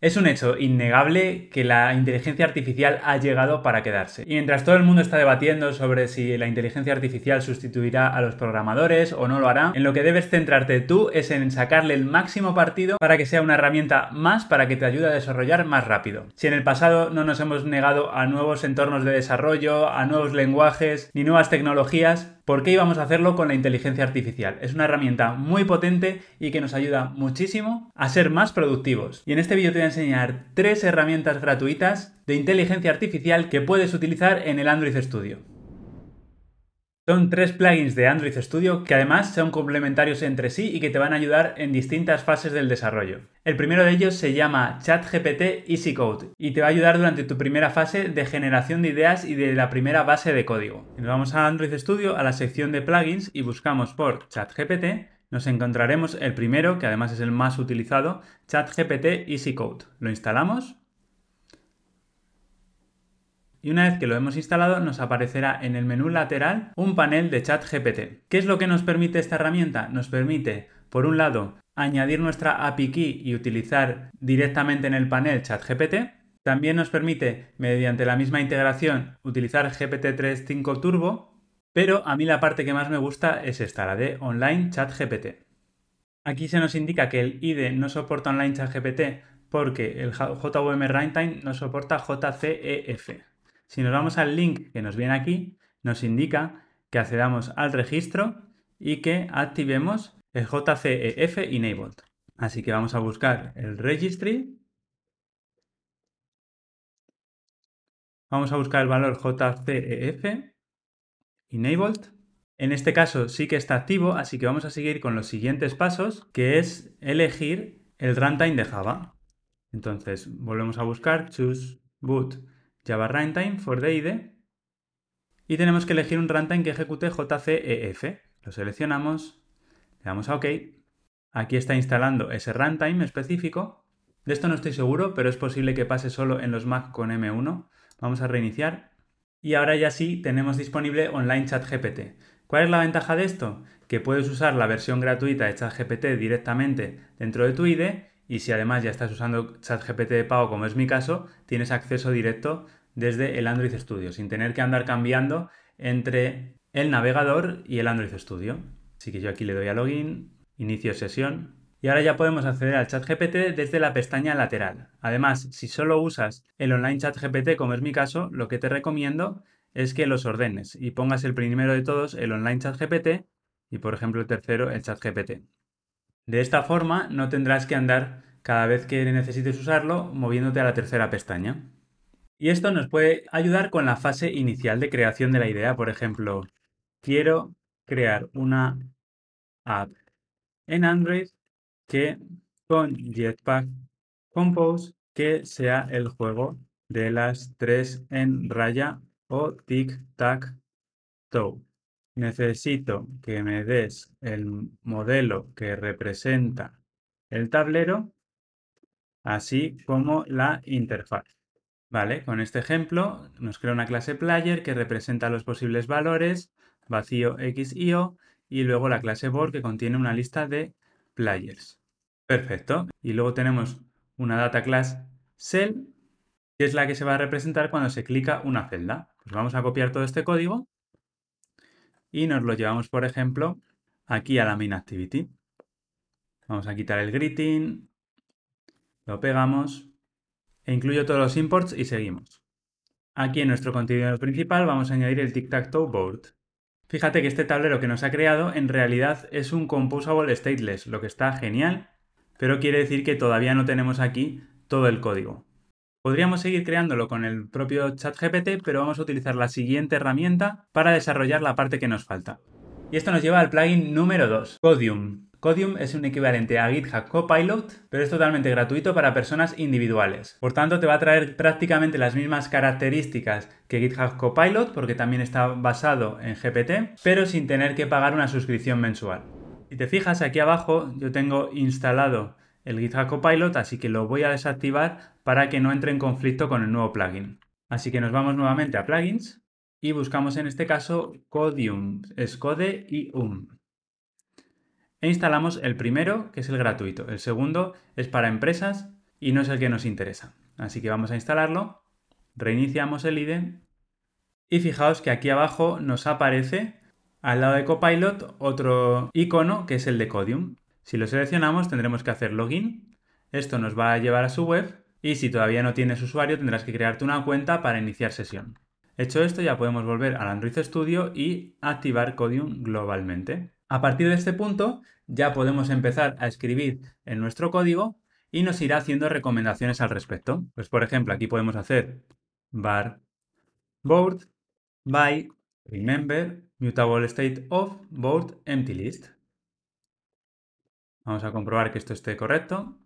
Es un hecho innegable que la inteligencia artificial ha llegado para quedarse. Y mientras todo el mundo está debatiendo sobre si la inteligencia artificial sustituirá a los programadores o no lo hará, en lo que debes centrarte tú es en sacarle el máximo partido para que sea una herramienta más para que te ayude a desarrollar más rápido. Si en el pasado no nos hemos negado a nuevos entornos de desarrollo, a nuevos lenguajes ni nuevas tecnologías, ¿por qué íbamos a hacerlo con la inteligencia artificial? Es una herramienta muy potente y que nos ayuda muchísimo a ser más productivos. Y en este vídeo te voy a enseñar 3 herramientas gratuitas de inteligencia artificial que puedes utilizar en el Android Studio. Son 3 plugins de Android Studio que además son complementarios entre sí y que te van a ayudar en distintas fases del desarrollo. El primero de ellos se llama ChatGPT EasyCode y te va a ayudar durante tu primera fase de generación de ideas y de la primera base de código. Nos vamos a Android Studio, a la sección de plugins y buscamos por ChatGPT. Nos encontraremos el primero, que además es el más utilizado, ChatGPT EasyCode. Lo instalamos. Y una vez que lo hemos instalado, nos aparecerá en el menú lateral un panel de ChatGPT. ¿Qué es lo que nos permite esta herramienta? Nos permite, por un lado, añadir nuestra API Key y utilizar directamente en el panel ChatGPT. También nos permite, mediante la misma integración, utilizar GPT-3.5 Turbo. Pero a mí la parte que más me gusta es esta, la de Online ChatGPT. Aquí se nos indica que el IDE no soporta Online ChatGPT porque el JVM Runtime no soporta JCEF. Si nos vamos al link que nos viene aquí, nos indica que accedamos al registro y que activemos el JCEF Enabled. Así que vamos a buscar el registry. Vamos a buscar el valor JCEF Enabled. En este caso sí que está activo, así que vamos a seguir con los siguientes pasos, que es elegir el runtime de Java. Entonces volvemos a buscar Choose Boot Java Runtime for the IDE y tenemos que elegir un runtime que ejecute JCEF. Lo seleccionamos, le damos a OK. Aquí está instalando ese runtime específico. De esto no estoy seguro, pero es posible que pase solo en los Mac con M1. Vamos a reiniciar y ahora ya sí tenemos disponible Online ChatGPT. ¿Cuál es la ventaja de esto? Que puedes usar la versión gratuita de ChatGPT directamente dentro de tu IDE. Y si además ya estás usando ChatGPT de pago, como es mi caso, tienes acceso directo desde el Android Studio, sin tener que andar cambiando entre el navegador y el Android Studio. Así que yo aquí le doy a Login, Inicio sesión. Y ahora ya podemos acceder al ChatGPT desde la pestaña lateral. Además, si solo usas el Online ChatGPT, como es mi caso, lo que te recomiendo es que los ordenes y pongas el primero de todos, el Online ChatGPT, y por ejemplo el tercero, el ChatGPT. De esta forma no tendrás que andar cada vez que necesites usarlo moviéndote a la tercera pestaña. Y esto nos puede ayudar con la fase inicial de creación de la idea. Por ejemplo, quiero crear una app en Android que con Jetpack Compose que sea el juego de las 3 en raya o tic-tac-toe. Necesito que me des el modelo que representa el tablero, así como la interfaz. Vale, con este ejemplo nos crea una clase player que representa los posibles valores, vacío X y O, y luego la clase board que contiene una lista de players. Perfecto. Y luego tenemos una data class cell, que es la que se va a representar cuando se clica una celda. Pues vamos a copiar todo este código y nos lo llevamos, por ejemplo, aquí a la MainActivity. Vamos a quitar el greeting, lo pegamos e incluyo todos los imports y seguimos. Aquí en nuestro contenido principal vamos a añadir el tic-tac-toe board. Fíjate que este tablero que nos ha creado en realidad es un composable stateless, lo que está genial, pero quiere decir que todavía no tenemos aquí todo el código. Podríamos seguir creándolo con el propio ChatGPT, pero vamos a utilizar la siguiente herramienta para desarrollar la parte que nos falta. Y esto nos lleva al plugin número 2, Codeium. Codeium es un equivalente a GitHub Copilot, pero es totalmente gratuito para personas individuales. Por tanto, te va a traer prácticamente las mismas características que GitHub Copilot, porque también está basado en GPT, pero sin tener que pagar una suscripción mensual. Si te fijas, aquí abajo yo tengo instalado el GitHub Copilot, así que lo voy a desactivar para que no entre en conflicto con el nuevo plugin. Así que nos vamos nuevamente a plugins y buscamos en este caso Codeium, es Codeium. E instalamos el primero, que es el gratuito. El segundo es para empresas y no es el que nos interesa. Así que vamos a instalarlo, reiniciamos el IDE y fijaos que aquí abajo nos aparece al lado de Copilot otro icono que es el de Codeium. Si lo seleccionamos tendremos que hacer login, esto nos va a llevar a su web y si todavía no tienes usuario tendrás que crearte una cuenta para iniciar sesión. Hecho esto ya podemos volver al Android Studio y activar Codeium globalmente. A partir de este punto ya podemos empezar a escribir en nuestro código y nos irá haciendo recomendaciones al respecto. Pues por ejemplo aquí podemos hacer var board by remember MutableStateOf board emptyList. Vamos a comprobar que esto esté correcto.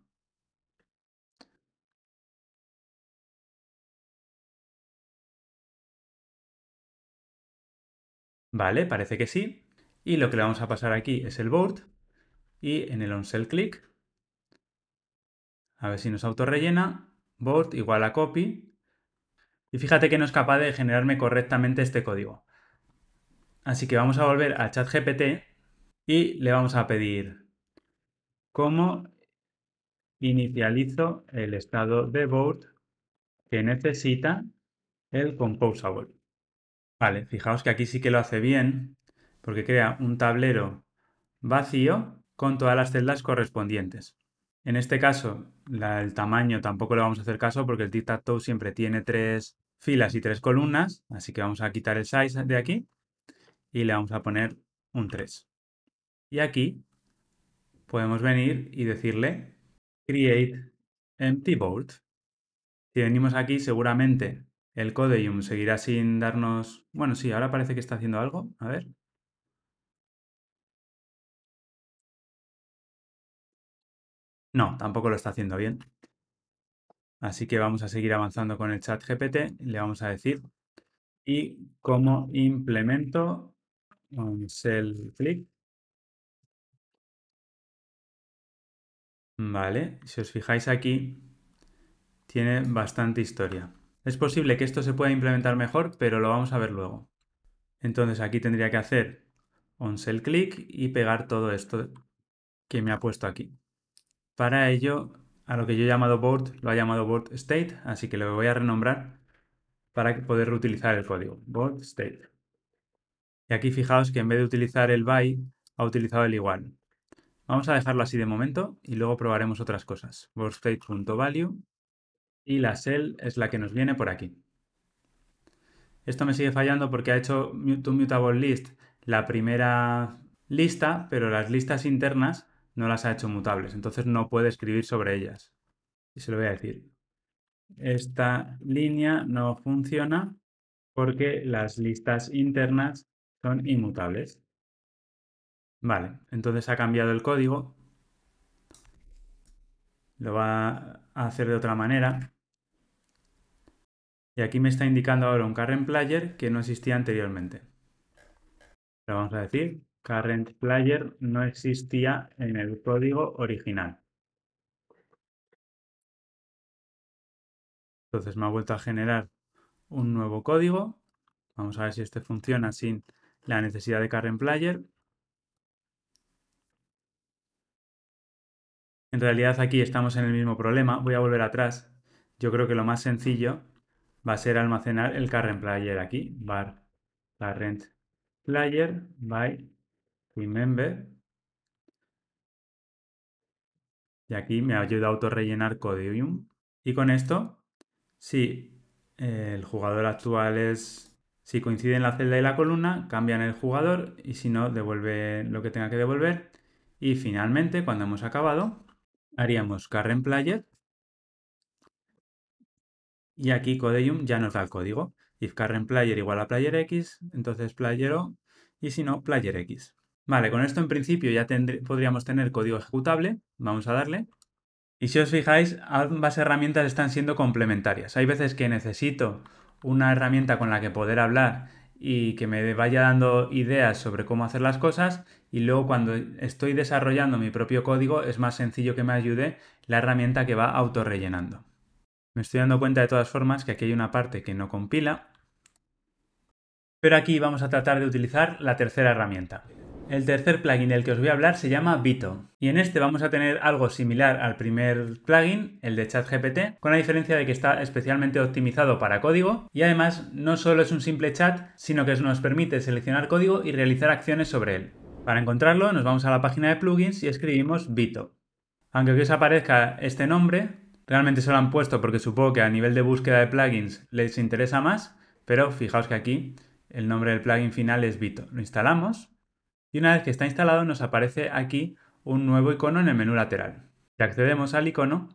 Vale, parece que sí. Y lo que le vamos a pasar aquí es el board y en el onSellClick a ver si nos autorrellena board igual a copy y fíjate que no es capaz de generarme correctamente este código. Así que vamos a volver a ChatGPT y le vamos a pedir cómo inicializo el estado de board que necesita el composable. Vale, fijaos que aquí sí que lo hace bien, porque crea un tablero vacío con todas las celdas correspondientes. En este caso, el tamaño tampoco le vamos a hacer caso porque el tic-tac-toe siempre tiene 3 filas y 3 columnas, así que vamos a quitar el size de aquí y le vamos a poner un 3. Y aquí podemos venir y decirle create empty board. Si venimos aquí seguramente el Codeium seguirá sin darnos... Bueno, sí, ahora parece que está haciendo algo. A ver... No, tampoco lo está haciendo bien. Así que vamos a seguir avanzando con el ChatGPT. Le vamos a decir y cómo implemento un cell click. Vale, si os fijáis aquí tiene bastante historia. Es posible que esto se pueda implementar mejor, pero lo vamos a ver luego. Entonces aquí tendría que hacer un cell click y pegar todo esto que me ha puesto aquí. Para ello, a lo que yo he llamado board, lo ha llamado board state, así que lo voy a renombrar para poder reutilizar el código, board state. Y aquí fijaos que en vez de utilizar el by, ha utilizado el igual. Vamos a dejarlo así de momento y luego probaremos otras cosas. Board state.value y la cell es la que nos viene por aquí. Esto me sigue fallando porque ha hecho toMutableList la primera lista, pero las listas internas no las ha hecho mutables, entonces no puede escribir sobre ellas. Y se lo voy a decir. Esta línea no funciona porque las listas internas son inmutables. Vale, entonces ha cambiado el código. Lo va a hacer de otra manera. Y aquí me está indicando ahora un current player que no existía anteriormente. Lo vamos a decir. Current player no existía en el código original. Entonces me ha vuelto a generar un nuevo código. Vamos a ver si este funciona sin la necesidad de current player. En realidad aquí estamos en el mismo problema. Voy a volver atrás. Yo creo que lo más sencillo va a ser almacenar el current player aquí. Var current player by remember. Y aquí me ayuda a autorrellenar Codeium. Y con esto, si el jugador actual es... Si coinciden la celda y la columna, cambian el jugador y si no, devuelve lo que tenga que devolver. Y finalmente, cuando hemos acabado, haríamos current player. Y aquí Codeium ya nos da el código. If current player igual a player X, entonces player O y si no, player X. Vale, con esto en principio ya podríamos tener código ejecutable. Vamos a darle. Y si os fijáis, ambas herramientas están siendo complementarias. Hay veces que necesito una herramienta con la que poder hablar y que me vaya dando ideas sobre cómo hacer las cosas. Y luego cuando estoy desarrollando mi propio código es más sencillo que me ayude la herramienta que va autorrellenando. Me estoy dando cuenta de todas formas que aquí hay una parte que no compila. Pero aquí vamos a tratar de utilizar la tercera herramienta. El tercer plugin del que os voy a hablar se llama Bito. Y en este vamos a tener algo similar al primer plugin, el de ChatGPT, con la diferencia de que está especialmente optimizado para código y además no solo es un simple chat, sino que nos permite seleccionar código y realizar acciones sobre él. Para encontrarlo nos vamos a la página de plugins y escribimos Bito. Aunque aquí os aparezca este nombre, realmente se lo han puesto porque supongo que a nivel de búsqueda de plugins les interesa más, pero fijaos que aquí el nombre del plugin final es Bito. Lo instalamos y una vez que está instalado nos aparece aquí un nuevo icono en el menú lateral. Si accedemos al icono,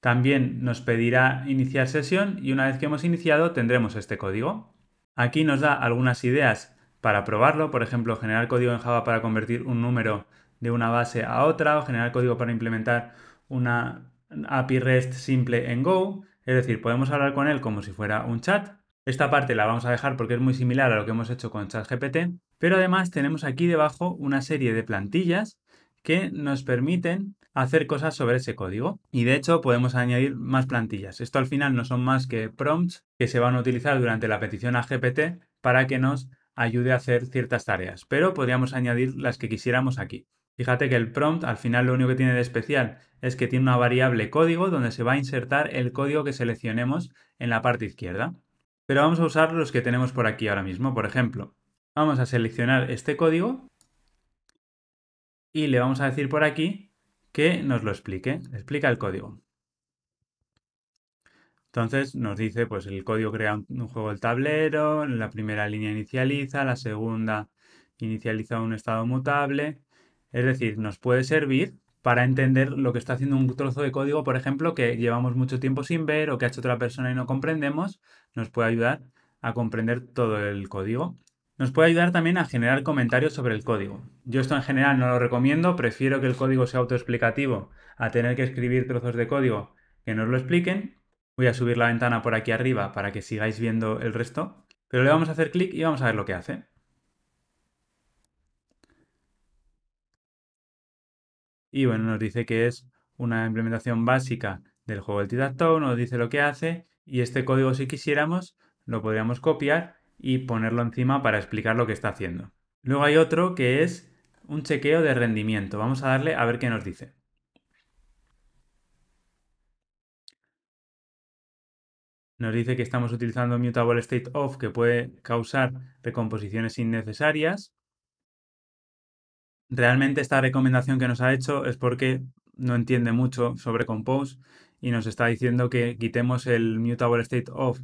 también nos pedirá iniciar sesión y una vez que hemos iniciado tendremos este código. Aquí nos da algunas ideas para probarlo, por ejemplo, generar código en Java para convertir un número de una base a otra o generar código para implementar una API REST simple en Go. Es decir, podemos hablar con él como si fuera un chat. Esta parte la vamos a dejar porque es muy similar a lo que hemos hecho con ChatGPT, pero además tenemos aquí debajo una serie de plantillas que nos permiten hacer cosas sobre ese código. Y de hecho podemos añadir más plantillas. Esto al final no son más que prompts que se van a utilizar durante la petición a GPT para que nos ayude a hacer ciertas tareas, pero podríamos añadir las que quisiéramos aquí. Fíjate que el prompt al final lo único que tiene de especial es que tiene una variable código donde se va a insertar el código que seleccionemos en la parte izquierda. Pero vamos a usar los que tenemos por aquí ahora mismo. Por ejemplo, vamos a seleccionar este código y le vamos a decir por aquí que nos lo explique. Explica el código. Entonces nos dice, pues el código crea un juego del tablero, la primera línea inicializa, la segunda inicializa un estado mutable. Es decir, nos puede servir para entender lo que está haciendo un trozo de código, por ejemplo, que llevamos mucho tiempo sin ver o que ha hecho otra persona y no comprendemos. Nos puede ayudar a comprender todo el código. Nos puede ayudar también a generar comentarios sobre el código. Yo esto en general no lo recomiendo, prefiero que el código sea autoexplicativo a tener que escribir trozos de código que nos lo expliquen. Voy a subir la ventana por aquí arriba para que sigáis viendo el resto, pero le vamos a hacer clic y vamos a ver lo que hace. Y bueno, nos dice que es una implementación básica del juego del tic-tac-toe, nos dice lo que hace y este código si quisiéramos lo podríamos copiar y ponerlo encima para explicar lo que está haciendo. Luego hay otro que es un chequeo de rendimiento. Vamos a darle a ver qué nos dice. Nos dice que estamos utilizando MutableStateOf, que puede causar recomposiciones innecesarias. Realmente esta recomendación que nos ha hecho es porque no entiende mucho sobre Compose y nos está diciendo que quitemos el MutableStateOf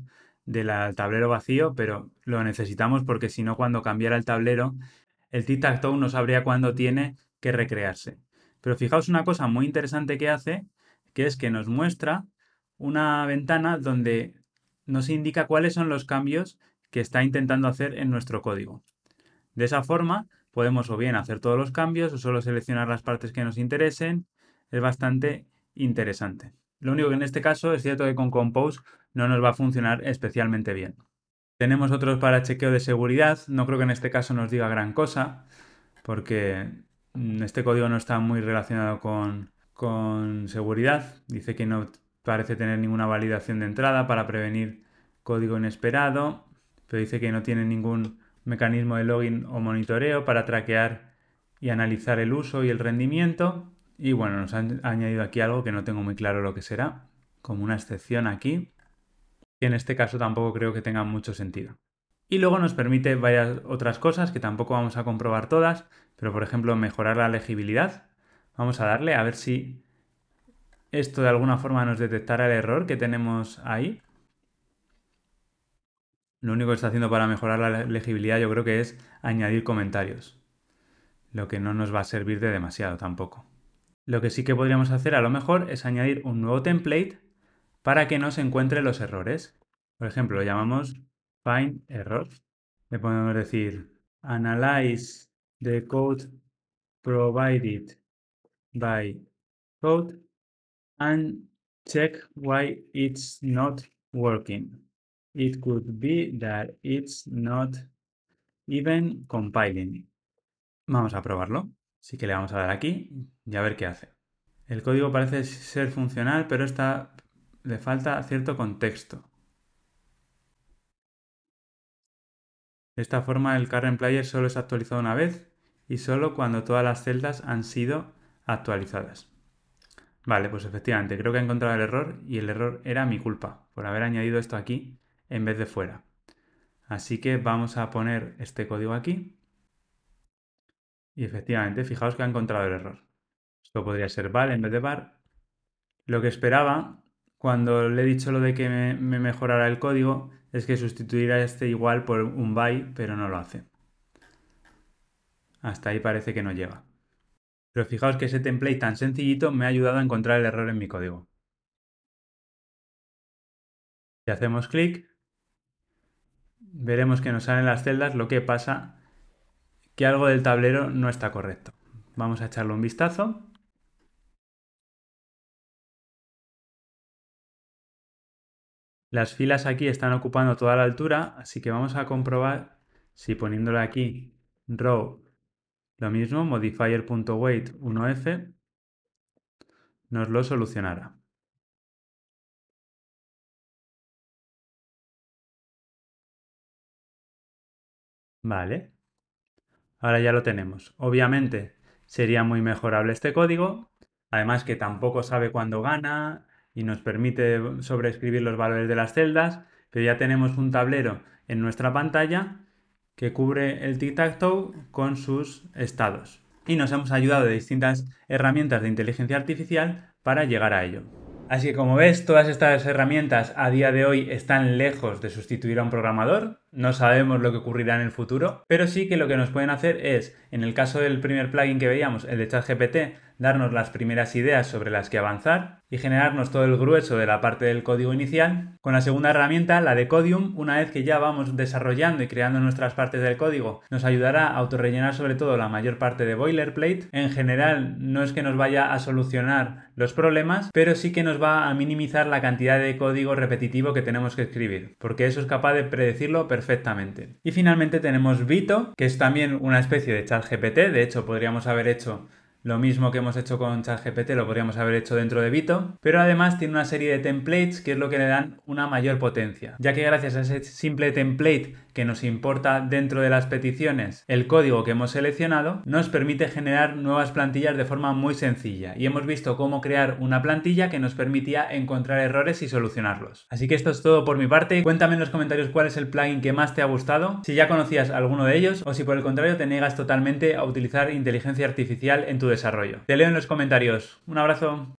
del tablero vacío, pero lo necesitamos porque si no, cuando cambiara el tablero, el tic-tac-toe no sabría cuándo tiene que recrearse. Pero fijaos una cosa muy interesante que hace, que es que nos muestra una ventana donde nos indica cuáles son los cambios que está intentando hacer en nuestro código. De esa forma podemos o bien hacer todos los cambios o solo seleccionar las partes que nos interesen. Es bastante interesante. Lo único que en este caso es cierto que con Compose no nos va a funcionar especialmente bien. Tenemos otros para chequeo de seguridad. No creo que en este caso nos diga gran cosa porque este código no está muy relacionado con seguridad. Dice que no parece tener ninguna validación de entrada para prevenir código inesperado, pero dice que no tiene ningún mecanismo de login o monitoreo para traquear y analizar el uso y el rendimiento. Y bueno, nos han añadido aquí algo que no tengo muy claro lo que será, como una excepción aquí, que en este caso tampoco creo que tenga mucho sentido. Y luego nos permite varias otras cosas que tampoco vamos a comprobar todas, pero por ejemplo mejorar la legibilidad. Vamos a darle a ver si esto de alguna forma nos detectará el error que tenemos ahí. Lo único que está haciendo para mejorar la legibilidad yo creo que es añadir comentarios, lo que no nos va a servir de demasiado tampoco. Lo que sí que podríamos hacer a lo mejor es añadir un nuevo template para que nos encuentre los errores. Por ejemplo, lo llamamos Find Error. Le podemos decir Analyze the code provided by code and check why it's not working. It could be that it's not even compiling. Vamos a probarlo. Así que le vamos a dar aquí y a ver qué hace. El código parece ser funcional, pero le falta cierto contexto. De esta forma el current player solo es actualizado una vez y solo cuando todas las celdas han sido actualizadas. Vale, pues efectivamente, creo que he encontrado el error y el error era mi culpa por haber añadido esto aquí en vez de fuera. Así que vamos a poner este código aquí y efectivamente, fijaos que ha encontrado el error. Esto podría ser val en vez de var. Lo que esperaba cuando le he dicho lo de que me mejorara el código es que sustituirá este igual por un by, pero no lo hace. Hasta ahí parece que no llega. Pero fijaos que ese template tan sencillito me ha ayudado a encontrar el error en mi código. Si hacemos clic, veremos que nos salen las celdas, lo que pasa que algo del tablero no está correcto. Vamos a echarle un vistazo. Las filas aquí están ocupando toda la altura, así que vamos a comprobar si poniéndole aquí row, lo mismo, modifier.weight 1f, nos lo solucionará. Vale, ahora ya lo tenemos. Obviamente sería muy mejorable este código, además que tampoco sabe cuándo gana y nos permite sobreescribir los valores de las celdas, pero ya tenemos un tablero en nuestra pantalla que cubre el tic-tac-toe con sus estados. Y nos hemos ayudado de distintas herramientas de inteligencia artificial para llegar a ello. Así que como ves, todas estas herramientas a día de hoy están lejos de sustituir a un programador. No sabemos lo que ocurrirá en el futuro, pero sí que lo que nos pueden hacer es, en el caso del primer plugin que veíamos, el de ChatGPT, darnos las primeras ideas sobre las que avanzar y generarnos todo el grueso de la parte del código inicial. Con la segunda herramienta, la de Codeium, una vez que ya vamos desarrollando y creando nuestras partes del código, nos ayudará a autorrellenar sobre todo la mayor parte de boilerplate. En general, no es que nos vaya a solucionar los problemas, pero sí que nos va a minimizar la cantidad de código repetitivo que tenemos que escribir, porque eso es capaz de predecirlo perfectamente. Y finalmente tenemos Bito, que es también una especie de ChatGPT. De hecho, podríamos haber hecho lo mismo que hemos hecho con ChatGPT, lo podríamos haber hecho dentro de Bito, pero además tiene una serie de templates que es lo que le dan una mayor potencia, ya que gracias a ese simple template que nos importa dentro de las peticiones el código que hemos seleccionado, nos permite generar nuevas plantillas de forma muy sencilla, y hemos visto cómo crear una plantilla que nos permitía encontrar errores y solucionarlos. Así que esto es todo por mi parte. Cuéntame en los comentarios cuál es el plugin que más te ha gustado, si ya conocías alguno de ellos o si por el contrario te niegas totalmente a utilizar inteligencia artificial en tu desarrollo. Te leo en los comentarios. Un abrazo.